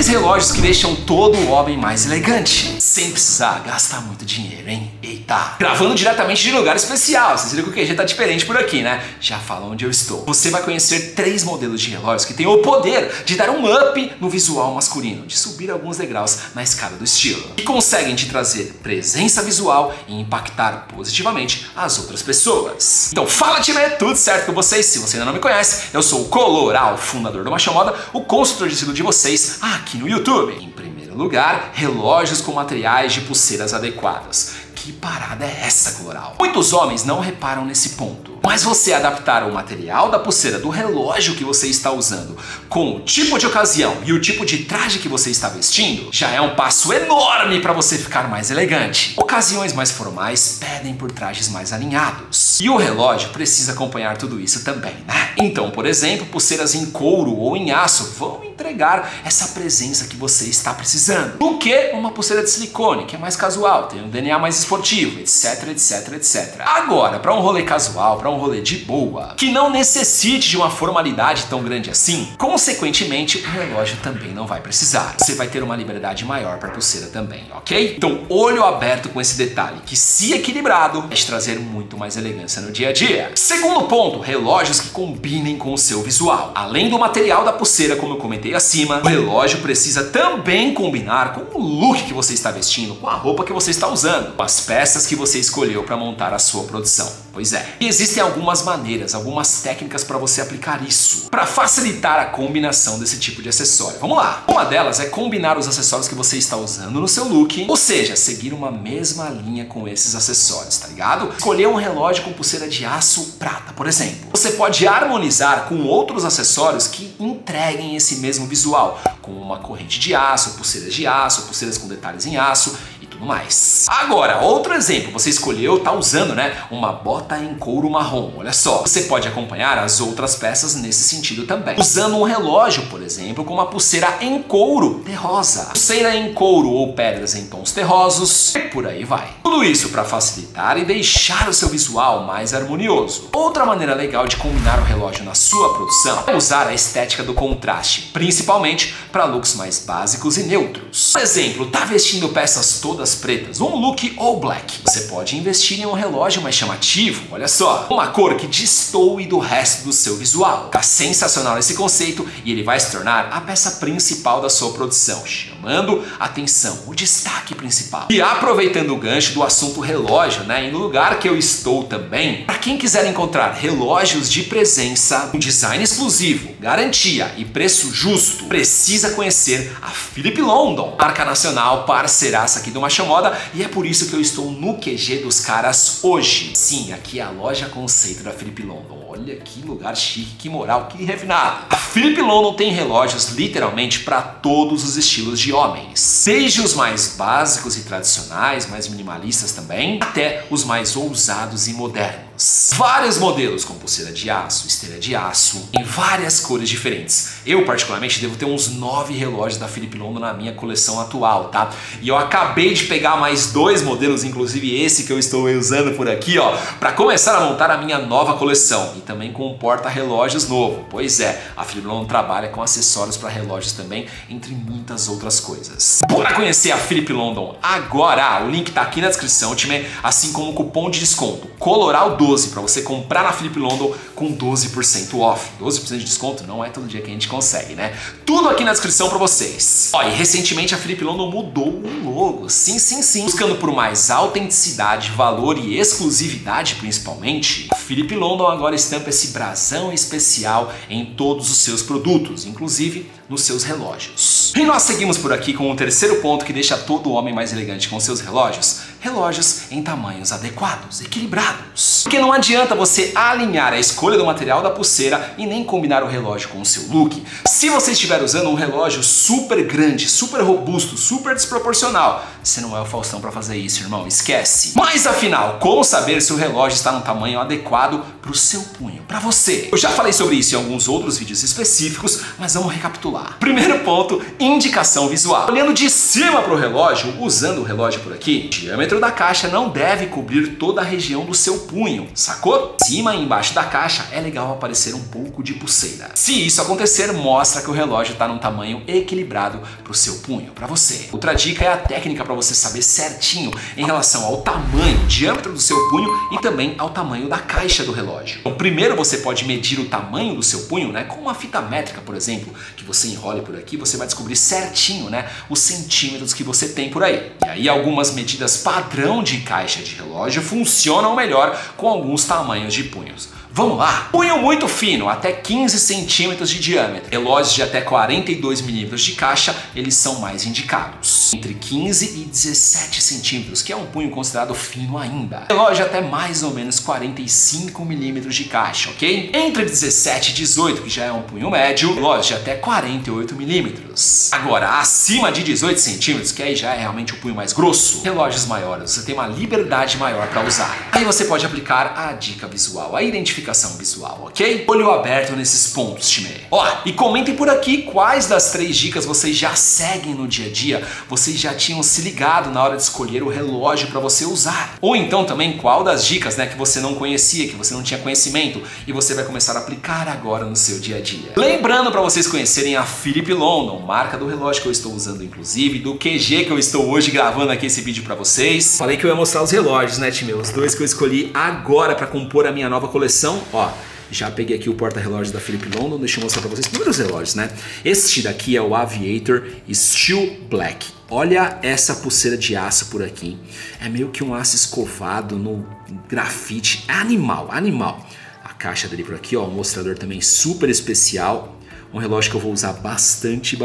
3 relógios que deixam todo homem mais elegante, sem precisar gastar muito dinheiro, hein? Eita! Gravando diretamente de lugar especial, vocês viram que o QG tá diferente por aqui, né? Já fala onde eu estou. Você vai conhecer 3 modelos de relógios que têm o poder de dar um up no visual masculino, de subir alguns degraus na escada do estilo, e conseguem te trazer presença visual e impactar positivamente as outras pessoas. Então fala, TIMÊ, tudo certo com vocês? Se você ainda não me conhece, eu sou o Coloral, fundador do Macho Moda, o consultor de estilo de vocês aqui no YouTube. Em primeiro lugar, relógios com materiais de pulseiras adequadas. Que parada é essa, Coloral? Muitos homens não reparam nesse ponto, mas você adaptar o material da pulseira do relógio que você está usando com o tipo de ocasião e o tipo de traje que você está vestindo já é um passo enorme para você ficar mais elegante. Ocasiões mais formais pedem por trajes mais alinhados, e o relógio precisa acompanhar tudo isso também, né? Então, por exemplo, pulseiras em couro ou em aço vão entregar essa presença que você está precisando, do que uma pulseira de silicone, que é mais casual, tem um DNA mais esportivo, etc, etc, etc. Agora, para um rolê casual, para um rolê de boa, que não necessite de uma formalidade tão grande assim, consequentemente o relógio também não vai precisar. Você vai ter uma liberdade maior para a pulseira também, ok? Então, olho aberto com esse detalhe, que se equilibrado, vai te trazer muito mais elegância no dia a dia. Segundo ponto, relógios que combinem com o seu visual. Além do material da pulseira, como eu comentei acima, o relógio precisa também combinar com o look que você está vestindo, com a roupa que você está usando, com as peças que você escolheu para montar a sua produção. Pois é. E existem algumas maneiras, algumas técnicas para você aplicar isso, para facilitar a combinação desse tipo de acessório. Vamos lá! Uma delas é combinar os acessórios que você está usando no seu look, ou seja, seguir uma mesma linha com esses acessórios, tá ligado? Escolher um relógio com pulseira de aço prata, por exemplo. Você pode harmonizar com outros acessórios que entreguem esse mesmo visual, como uma corrente de aço, pulseiras com detalhes em aço e tudo mais. Agora, outro exemplo, você escolheu, tá usando, né, uma bota em couro marrom, olha só. Você pode acompanhar as outras peças nesse sentido também, usando um relógio, por exemplo, com uma pulseira em couro terrosa, pulseira em couro ou pedras em tons terrosos, e por aí vai. Tudo isso para facilitar e deixar o seu visual mais harmonioso. Outra maneira legal de combinar o relógio na sua produção é usar a estética do contraste, principalmente para looks mais básicos e neutros. Por exemplo, tá vestindo peças todas pretas, um look all black. Você pode investir em um relógio mais chamativo, olha só, uma cor que destoe do resto do seu visual. Tá sensacional esse conceito e ele vai se tornar a peça principal da sua produção, chamando a atenção, o destaque principal. E aproveitando o gancho do assunto relógio, né, e no lugar que eu estou também, para quem quiser encontrar relógios de presença, um design exclusivo, garantia e preço justo, precisa conhecer a Phillip London, marca nacional parceiraça aqui do Macho Moda, e é por isso que eu estou no QG dos caras hoje. Sim, aqui é a loja conceito da Phillip London. Olha que lugar chique, que moral, que refinado. A Phillip London tem relógios literalmente para todos os estilos de homens, desde os mais básicos e tradicionais, mais minimalistas também, até os mais ousados e modernos. Vários modelos com pulseira de aço, esteira de aço, em várias cores diferentes. Eu particularmente devo ter uns 9 relógios da Phillip London na minha coleção atual, tá? E eu acabei de pegar mais 2 modelos, inclusive esse que eu estou usando por aqui, ó, para começar a montar a minha nova coleção, e também com um porta-relógios novo. Pois é, a Phillip London trabalha com acessórios para relógios também, entre muitas outras coisas. Bora conhecer a Phillip London agora! O link tá aqui na descrição, time, assim como o cupom de desconto COLORAL12 para você comprar na Phillip London com 12% off. 12% de desconto não é todo dia que a gente consegue, né? Tudo aqui na descrição para vocês. Ó, e recentemente a Phillip London mudou o logo, sim, buscando por mais autenticidade, valor e exclusividade principalmente. A Phillip London agora estampa esse brasão especial em todos os seus produtos, inclusive nos seus relógios. E nós seguimos por aqui com o terceiro ponto que deixa todo homem mais elegante com seus relógios: relógios em tamanhos adequados, equilibrados. Porque não adianta você alinhar a escolha do material da pulseira e nem combinar o relógio com o seu look, se você estiver usando um relógio super grande, super robusto, super desproporcional. Você não é o Faustão para fazer isso, irmão, esquece. Mas afinal, como saber se o relógio está no tamanho adequado para o seu punho, para você? Eu já falei sobre isso em alguns outros vídeos específicos, mas vamos recapitular. Primeiro ponto, indicação visual. Olhando de cima para o relógio, usando o relógio por aqui, diâmetro diâmetro da caixa não deve cobrir toda a região do seu punho, sacou? Em cima e embaixo da caixa é legal aparecer um pouco de pulseira. Se isso acontecer, mostra que o relógio está num tamanho equilibrado para o seu punho, para você. Outra dica é a técnica para você saber certinho em relação ao tamanho, diâmetro do seu punho e também ao tamanho da caixa do relógio. Então, primeiro você pode medir o tamanho do seu punho, né, com uma fita métrica, por exemplo, que você enrole por aqui, você vai descobrir certinho, né, os centímetros que você tem por aí. E aí algumas medidas padrão de caixa de relógio funcionam melhor com alguns tamanhos de punhos. Vamos lá! Punho muito fino, até 15 centímetros de diâmetro. Relógios de até 42 milímetros de caixa, eles são mais indicados. Entre 15 e 17 centímetros, que é um punho considerado fino ainda. Relógio até mais ou menos 45 milímetros de caixa, ok? Entre 17 e 18, que já é um punho médio, relógio de até 48 milímetros. Agora, acima de 18 centímetros, que aí já é realmente o punho mais grosso, relógios maiores, você tem uma liberdade maior para usar. Aí você pode aplicar a dica visual, a identificação visual, ok? Olho aberto nesses pontos, TIMÊ. Ó, e comentem por aqui quais das 3 dicas vocês já seguem no dia a dia, vocês já tinham se ligado na hora de escolher o relógio para você usar. Ou então também qual das dicas, né, que você não conhecia, que você não tinha conhecimento e você vai começar a aplicar agora no seu dia a dia. Lembrando para vocês conhecerem a Phillip London, marca do relógio que eu estou usando inclusive, do QG que eu estou hoje gravando aqui esse vídeo para vocês. Falei que eu ia mostrar os relógios, né, TIMÊ? Os 2 que eu escolhi agora para compor a minha nova coleção, ó. Já peguei aqui o porta-relógio da Phillip London, deixa eu mostrar para vocês primeiro os relógios, né? Este daqui é o Aviator Steel Black. Olha essa pulseira de aço por aqui. É meio que um aço escovado no grafite. Animal, animal. A caixa dele por aqui, ó, um mostrador também super especial. Um relógio que eu vou usar bastante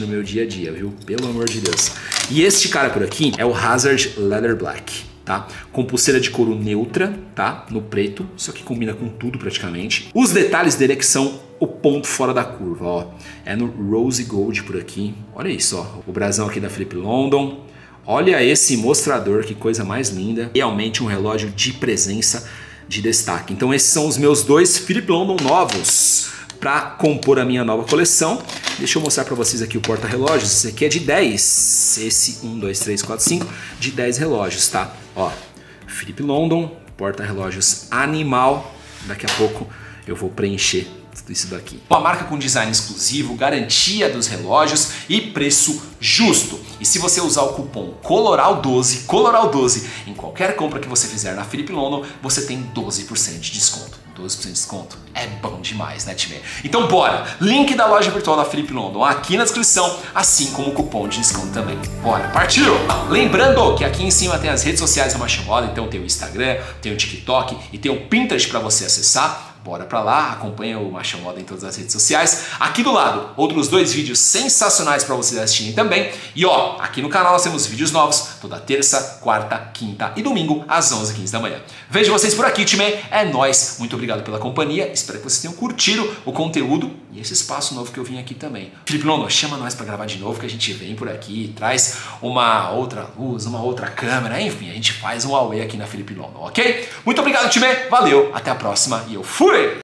no meu dia a dia, viu? Pelo amor de Deus. E este cara por aqui é o Hazard Leather Black. Tá? Com pulseira de couro neutra, tá? No preto, só que combina com tudo praticamente. Os detalhes dele é que são o ponto fora da curva, ó. É no Rose Gold por aqui. Olha isso, ó. O brasão aqui da Phillip London. Olha esse mostrador, que coisa mais linda. Realmente um relógio de presença, de destaque. Então esses são os meus 2 Phillip London novos para compor a minha nova coleção. Deixa eu mostrar para vocês aqui o porta-relógios. Esse aqui é de 10. Esse 1, 2, 3, 4, 5 de 10 relógios, tá? Ó, Phillip London, porta-relógios animal. Daqui a pouco eu vou preencher tudo isso daqui. Uma marca com design exclusivo, garantia dos relógios e preço justo. E se você usar o cupom COLORAL12, COLORAL12, em qualquer compra que você fizer na Phillip London, você tem 12% de desconto. 12% de desconto é bom demais, né, TIMÊ? Então bora! Link da loja virtual da Phillip London aqui na descrição, assim como o cupom de desconto também. Bora, partiu! Lembrando que aqui em cima tem as redes sociais da Macho Moda, então tem o Instagram, tem o TikTok e tem o Pinterest para você acessar. Bora pra lá, acompanha o Macho Moda em todas as redes sociais. Aqui do lado, outros 2 vídeos sensacionais pra vocês assistirem também. E ó, aqui no canal nós temos vídeos novos toda terça, quarta, quinta e domingo às 11h15 da manhã. Vejo vocês por aqui, TIMÊ. É nóis. Muito obrigado pela companhia. Espero que vocês tenham curtido o conteúdo e esse espaço novo que eu vim aqui também. Phillip London, chama nós pra gravar de novo que a gente vem por aqui, traz uma outra luz, uma outra câmera, enfim, a gente faz um away aqui na Phillip London, ok? Muito obrigado, TIMÊ. Valeu, até a próxima e eu fui!